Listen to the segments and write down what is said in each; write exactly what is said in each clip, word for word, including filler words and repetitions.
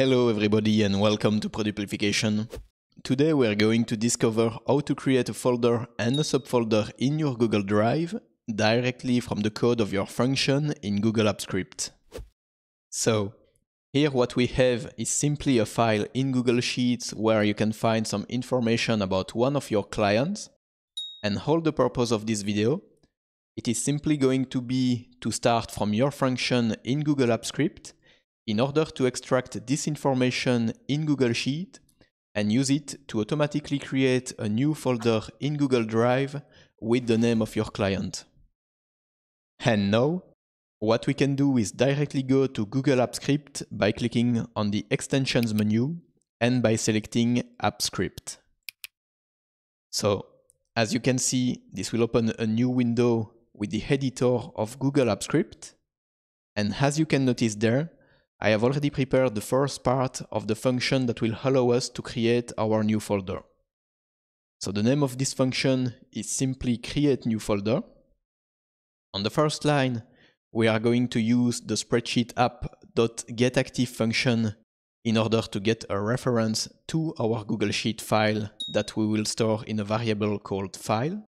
Hello everybody and welcome to Produplification. Today we are going to discover how to create a folder and a subfolder in your Google Drive directly from the code of your function in Google Apps Script. So, here what we have is simply a file in Google Sheets where you can find some information about one of your clients. And all the purpose of this video, it is simply going to be to start from your function in Google Apps Script in order to extract this information in Google Sheet and use it to automatically create a new folder in Google Drive with the name of your client. And now, what we can do is directly go to Google Apps Script by clicking on the Extensions menu and by selecting Apps Script. So, as you can see, this will open a new window with the editor of Google Apps Script. And as you can notice there, I have already prepared the first part of the function that will allow us to create our new folder. So the name of this function is simply createNewFolder. On the first line, we are going to use the SpreadsheetApp.getActive function in order to get a reference to our Google Sheet file that we will store in a variable called file.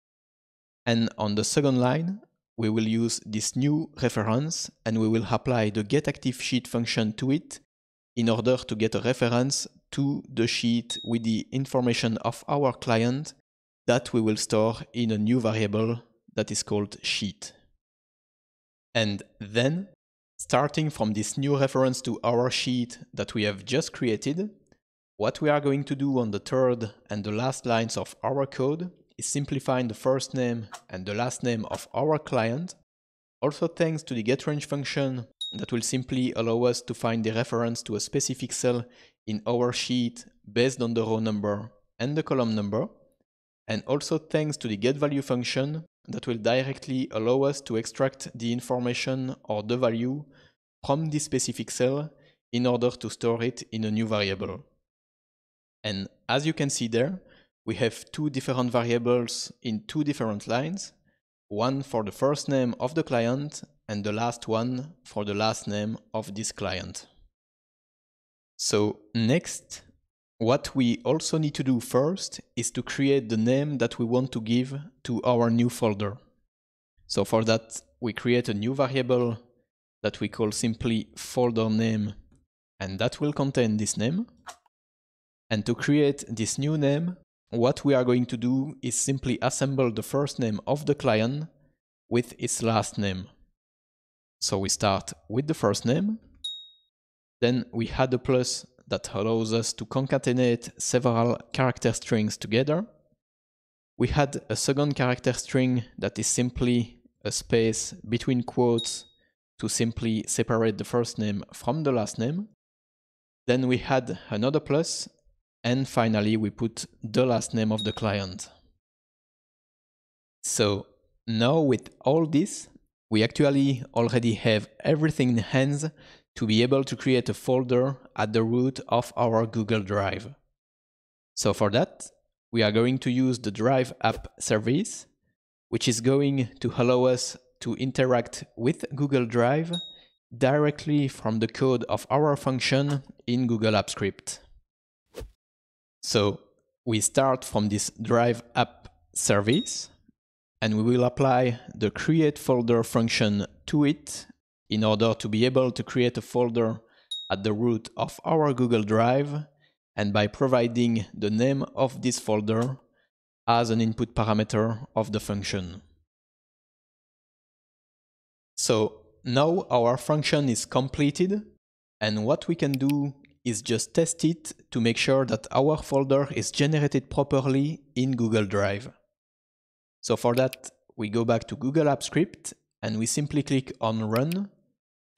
And on the second line, we will use this new reference and we will apply the getActiveSheet function to it in order to get a reference to the sheet with the information of our client that we will store in a new variable that is called sheet. And then, starting from this new reference to our sheet that we have just created, what we are going to do on the third and the last lines of our code is simply find the first name and the last name of our client, also thanks to the getRange function that will simply allow us to find the reference to a specific cell in our sheet based on the row number and the column number, and also thanks to the getValue function that will directly allow us to extract the information or the value from this specific cell in order to store it in a new variable. And as you can see there, we have two different variables in two different lines, one for the first name of the client and the last one for the last name of this client. So next, what we also need to do first is to create the name that we want to give to our new folder. So for that, we create a new variable that we call simply folder name, and that will contain this name. And to create this new name, what we are going to do is simply assemble the first name of the client with its last name. So we start with the first name, then we add a plus that allows us to concatenate several character strings together. We had a second character string that is simply a space between quotes to simply separate the first name from the last name. Then we had another plus, and finally we put the last name of the client. So now with all this, we actually already have everything in hands to be able to create a folder at the root of our Google Drive. So for that, we are going to use the DriveApp service, which is going to allow us to interact with Google Drive directly from the code of our function in Google Apps Script. So we start from this DriveApp service, and we will apply the createFolder function to it in order to be able to create a folder at the root of our Google Drive, and by providing the name of this folder as an input parameter of the function. So now our function is completed, and what we can do is just test it to make sure that our folder is generated properly in Google Drive. So for that, we go back to Google Apps Script and we simply click on Run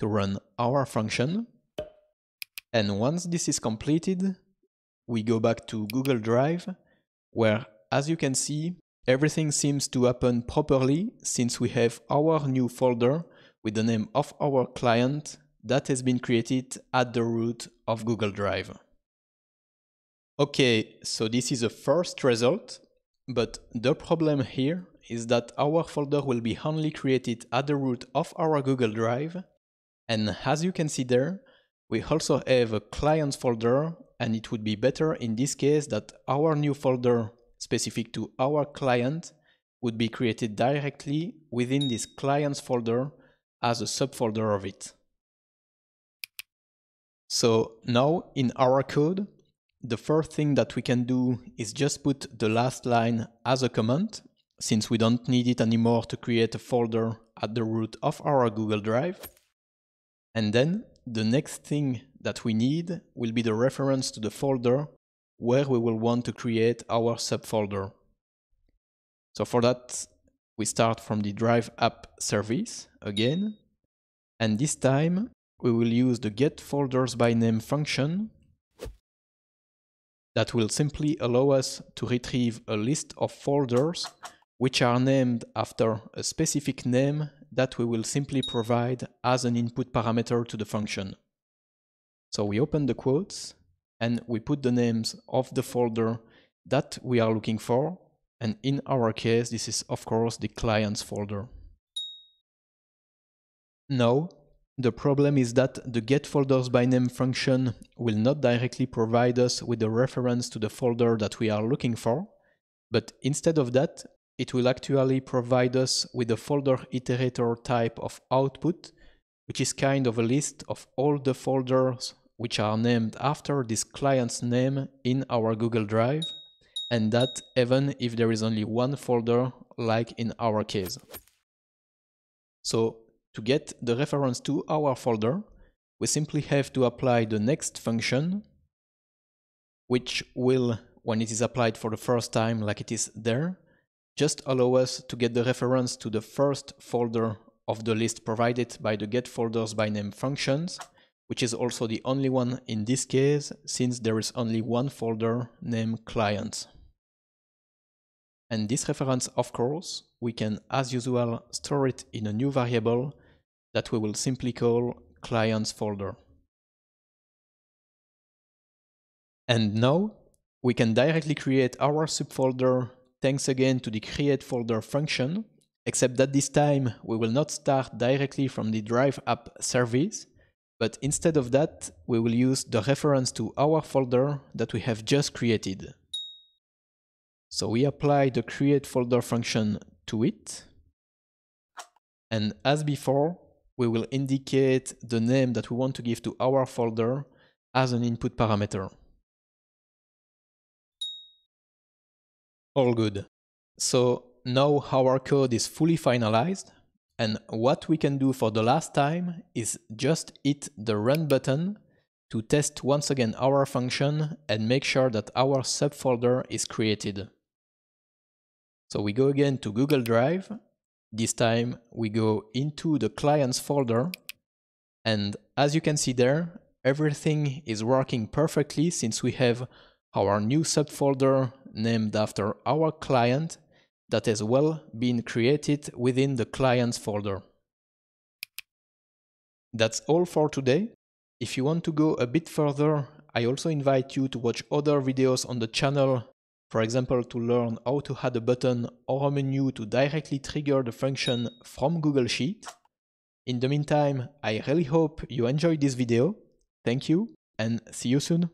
to run our function. And once this is completed, we go back to Google Drive, where, as you can see, everything seems to happen properly since we have our new folder with the name of our client that has been created at the root of Google Drive. Okay, so this is the first result, but the problem here is that our folder will be only created at the root of our Google Drive, and as you can see there, We also have a client folder, and it would be better in this case that our new folder specific to our client would be created directly within this clients folder as a subfolder of it. So now in our code, the first thing that we can do is just put the last line as a comment, since we don't need it anymore to create a folder at the root of our Google Drive. And then the next thing that we need will be the reference to the folder where we will want to create our subfolder. So for that, we start from the DriveApp service again, and this time we will use the getFoldersByName function that will simply allow us to retrieve a list of folders which are named after a specific name that we will simply provide as an input parameter to the function. So we open the quotes and we put the names of the folder that we are looking for, and in our case this is of course the clients folder. Now the problem is that the getFoldersByName function will not directly provide us with a reference to the folder that we are looking for, but instead of that it will actually provide us with a folder iterator type of output, which is kind of a list of all the folders which are named after this client's name in our Google Drive, and that even if there is only one folder, like in our case. So to get the reference to our folder, we simply have to apply the next function, which will, when it is applied for the first time like it is there, just allow us to get the reference to the first folder of the list provided by the getFoldersByName functions, which is also the only one in this case, since there is only one folder named clients. And this reference, of course, we can, as usual, store it in a new variable that we will simply call clients folder. And now we can directly create our subfolder thanks again to the createFolder function, except that this time we will not start directly from the DriveApp service, but instead of that we will use the reference to our folder that we have just created. So we apply the createFolder function to it, and as before we will indicate the name that we want to give to our folder as an input parameter. All good. So now our code is fully finalized, and what we can do for the last time is just hit the run button to test once again our function and make sure that our subfolder is created. So we go again to Google Drive. This time we go into the clients folder, and as you can see there, everything is working perfectly since we have our new subfolder named after our client that has well been created within the clients folder. That's all for today. If you want to go a bit further, I also invite you to watch other videos on the channel, for example to learn how to add a button or a menu to directly trigger the function from Google Sheet. In the meantime, I really hope you enjoyed this video. Thank you and see you soon.